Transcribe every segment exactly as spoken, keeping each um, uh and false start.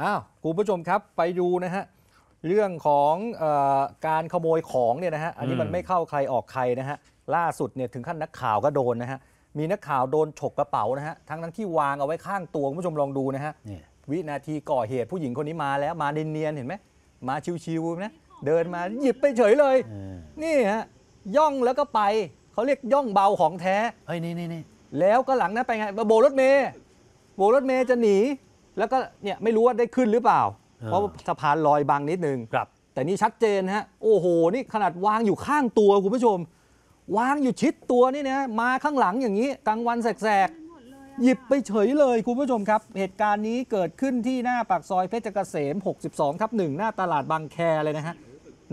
อ้าวคุณผู้ชมครับไปดูนะฮะเรื่องของเอ่อการขโมยของเนี่ยนะฮะอันนี้มันไม่เข้าใครออกใครนะฮะล่าสุดเนี่ยถึงขั้นนักข่าวก็โดนนะฮะมีนักข่าวโดนฉกกระเป๋านะฮะทั้งทั้งที่วางเอาไว้ข้างตัวคุณผู้ชมลองดูนะฮะวินาทีก่อเหตุผู้หญิงคนนี้มาแล้วมาเนียนๆเห็นไหมมาชิวๆนะเดินมาหยิบไปเฉยเลยนี่ฮะย่องแล้วก็ไปเขาเรียกย่องเบาของแท้เฮ้ยนี่นี่แล้วก็หลังนั้นไปไงโบกรถเมย์โบกรถเมย์จะหนีแล้วก็เนี่ยไม่รู้ว่าได้ขึ้นหรือเปล่าเพราะสะพานลอยบางนิดนึงครับแต่นี่ชัดเจนฮะโอ้โหนี่ขนาดวางอยู่ข้างตัวคุณผู้ชมวางอยู่ชิดตัวนี่นะมาข้างหลังอย่างนี้กลางวันแสกๆหยิบไปเฉยเลยคุณผู้ชมครับเหตุการณ์นี้เกิดขึ้นที่หน้าปากซอยเพชรเกษม หกสิบสองทับหนึ่ง หน้าตลาดบางแคเลยนะฮะ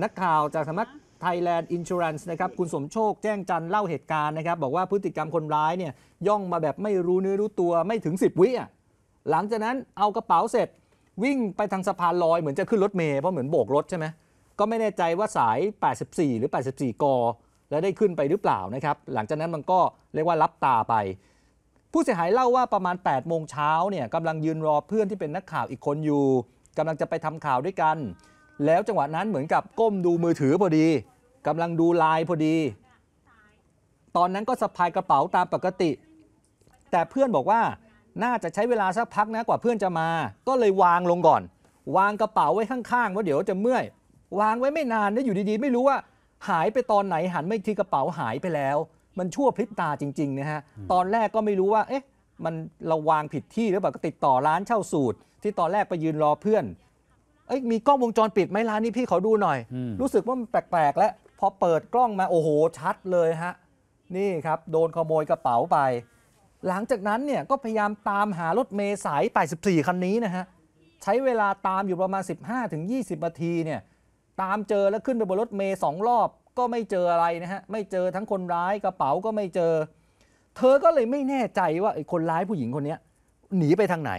นักข่าวจากสำนัก Thailand Insurance นะครับคุณสมโชคแจ้งจันเล่าเหตุการณ์นะครับบอกว่าพฤติกรรมคนร้ายเนี่ยย่องมาแบบไม่รู้เนื้อรู้ตัวไม่ถึงสิบวิอ่ะหลังจากนั้นเอากระเป๋าเสร็จวิ่งไปทางสะพานลอยเหมือนจะขึ้นรถเมล์เพราะเหมือนโบกรถใช่ไหมก็ไม่แน่ใจว่าสายแปดสิบสี่หรือแปดสิบสี่กแล้วได้ขึ้นไปหรือเปล่านะครับหลังจากนั้นมันก็เรียกว่ารับตาไปผู้เสียหายเล่าว่าประมาณแปดโมงเช้าเนี่ยกำลังยืนรอเพื่อนที่เป็นนักข่าวอีกคนอยู่กำลังจะไปทำข่าวด้วยกันแล้วจังหวะนั้นเหมือนกับก้มดูมือถือพอดีกำลังดูไลน์พอดีตอนนั้นก็สะพายกระเป๋าตามปกติแต่เพื่อนบอกว่าน่าจะใช้เวลาสักพักนะกว่าเพื่อนจะมาก็เลยวางลงก่อนวางกระเป๋าไว้ข้างๆว่าเดี๋ยวจะเมื่อยวางไว้ไม่นานนะอยู่ดีๆไม่รู้ว่าหายไปตอนไหนหันไม่ทีกระเป๋าหายไปแล้วมันชั่วพริบตาจริงๆนะฮะตอนแรกก็ไม่รู้ว่าเอ๊ะมันเราวางผิดที่หรือเปล่าก็ติดต่อร้านเช่าสูตรที่ตอนแรกไปยืนรอเพื่อนเอ๊ะมีกล้องวงจรปิดไหมร้านนี้พี่ขอดูหน่อยรู้สึกว่ามันแปลกๆแล้วพอเปิดกล้องมาโอ้โหชัดเลยฮะนี่ครับโดนขโมยกระเป๋าไปหลังจากนั้นเนี่ยก็พยายามตามหารถเมล์สายแปดสิบสี่คันนี้นะฮะใช้เวลาตามอยู่ประมาณ สิบห้าถึงยี่สิบ นาทีเนี่ยตามเจอแล้วขึ้นไปบนรถเมล์สองรอบก็ไม่เจออะไรนะฮะไม่เจอทั้งคนร้ายกระเป๋าก็ไม่เจอเธอก็เลยไม่แน่ใจว่าไอ้คนร้ายผู้หญิงคนนี้หนีไปทางไหน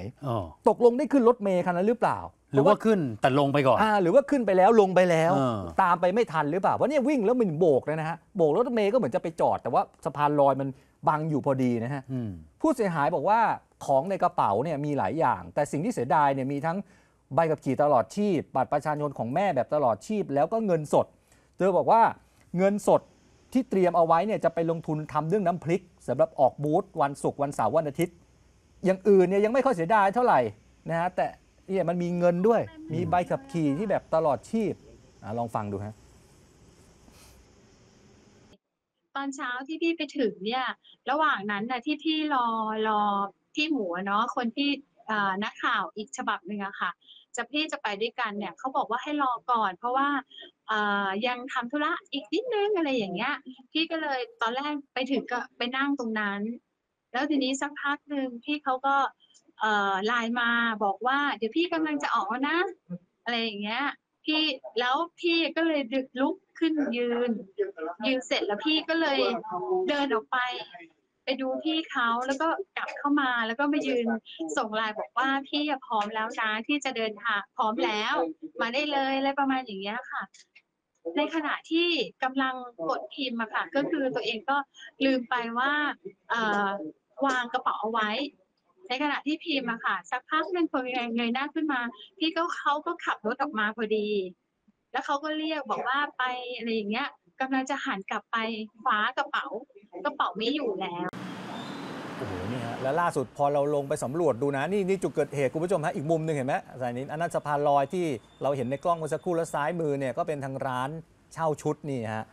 ตกลงได้ขึ้นรถเมล์คันนั้นหรือเปล่าหรือว่าขึ้นแต่ลงไปก่อนอ่าหรือว่าขึ้นไปแล้วลงไปแล้วตามไปไม่ทันหรือเปล่าเพราะเนี่ยวิ่งแล้วมันโบกเลยนะฮะโบกรถเมล์ก็เหมือนจะไปจอดแต่ว่าสะพานลอยมันบังอยู่พอดีนะฮะผู้เสียหายบอกว่าของในกระเป๋าเนี่ยมีหลายอย่างแต่สิ่งที่เสียดายเนี่ยมีทั้งใบขับขี่ตลอดชีพบัตรประชาชนของแม่แบบตลอดชีพแล้วก็เงินสดเธอบอกว่าเงินสดที่เตรียมเอาไว้เนี่ยจะไปลงทุนทำเรื่องน้ำพริกสำหรับออกบูธวันศุกร์วันเสาร์วันอาทิตย์อย่างอื่นเนี่ยยังไม่ค่อยเสียดายเท่าไหร่นะฮะแต่เนี่ยมันมีเงินด้วยมีใบขับขี่ที่แบบตลอดชีพอ่ะลองฟังดูฮะตอนเช้าที่พี่ไปถึงเนี่ยระหว่างนั้นนะที่พี่รอรอพี่หมูเนาะคนที่นักข่าวอีกฉบับหนึ่งอะค่ะจะพี่จะไปด้วยกันเนี่ยเขาบอกว่าให้รอก่อนเพราะว่ายังทำธุระอีกนิดนึงอะไรอย่างเงี้ยพี่ก็เลยตอนแรกไปถึงก็ไปนั่งตรงนั้นแล้วทีนี้สักพักหนึ่งพี่เขาก็ไลน์มาบอกว่าเดี๋ยวพี่กำลังจะออกนะอะไรอย่างเงี้ยพี่แล้วพี่ก็เลยลุกขึ้นยืนยืนเสร็จแล้วพี่ก็เลยเดินออกไปไปดูพี่เขาแล้วก็กลับเข้ามาแล้วก็มายืนส่งไลน์บอกว่าพี่พร้อมแล้วนะที่จะเดินทางพร้อมแล้วมาได้เลยอะไรประมาณอย่างเงี้ยค่ะในขณะที่กำลังกดพิมพ์มาค่ะก็คือตัวเองก็ลืมไปว่าเอ่อวางกระเป๋าเอาไว้ในขณะที่พิมพ์มาค่ะสักพักนึงพอเงยหน้าขึ้นมาพี่ก็เขาก็ขับรถออกมาพอดีแล้วเขาก็เรียกบอกว่าไปอะไรอย่างเงี้ยกำลังจะหันกลับไปคว้ากระเป๋ากระเป๋าไม่อยู่แล้วโอ้โหนี่ฮะแล้วล่าสุดพอเราลงไปสำรวจดูนะนี่นี่จุดเกิดเหตุคุณผู้ชมฮะอีกมุมหนึ่งเห็นไหมสายนี้อันนั้นสะพานลอยที่เราเห็นในกล้องเมื่อสักครู่แล้วซ้ายมือเนี่ยก็เป็นทางร้านเช่าชุดนี่ฮะ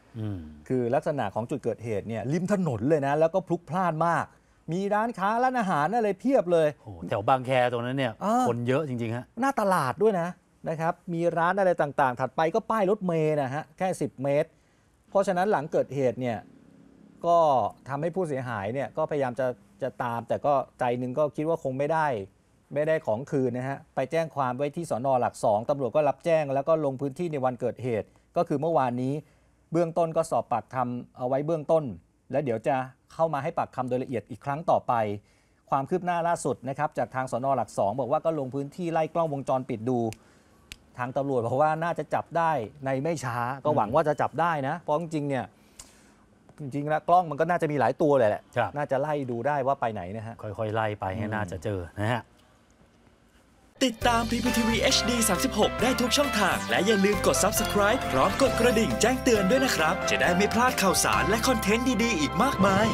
คือลักษณะของจุดเกิดเหตุเนี่ยริมถนนเลยนะแล้วก็พลุกพล่านมากมีร้านค้าร้านอาหารอะไรเพียบเลยโอ้แถวบางแคตรงนั้นเนี่ยคนเยอะจริงๆฮะหน้าตลาดด้วยนะนะครับมีร้านอะไรต่างๆถัดไปก็ป้ายรถเมล์นะฮะแค่สิบเมตรเพราะฉะนั้นหลังเกิดเหตุเนี่ยก็ทำให้ผู้เสียหายเนี่ยก็พยายามจะจะตามแต่ก็ใจนึงก็คิดว่าคงไม่ได้ไม่ได้ของคืนนะฮะไปแจ้งความไว้ที่สน.หลักสองตำรวจก็รับแจ้งแล้วก็ลงพื้นที่ในวันเกิดเหตุก็คือเมื่อวานนี้เบื้องต้นก็สอบปากคำเอาไว้เบื้องต้นและเดี๋ยวจะเข้ามาให้ปากคำโดยละเอียดอีกครั้งต่อไปความคืบหน้าล่าสุดนะครับจากทางสน.หลักสองบอกว่าก็ลงพื้นที่ไล่กล้องวงจรปิดดูทางตำรวจบอกว่าน่าจะจับได้ในไม่ช้าก็หวังว่าจะจับได้นะเพราะจริงๆเนี่ยจริงๆแล้วกล้องมันก็น่าจะมีหลายตัวเลยแหละน่าจะไล่ดูได้ว่าไปไหนนะฮะค่อยๆไล่ไปให้น่าจะเจอนะฮะ ติดตาม พี พี ที วี เอช ดี สามสิบหก ได้ทุกช่องทางและอย่าลืมกด ซับสไครบ์ พร้อมกดกระดิ่งแจ้งเตือนด้วยนะครับจะได้ไม่พลาดข่าวสารและคอนเทนต์ดีๆอีกมากมาย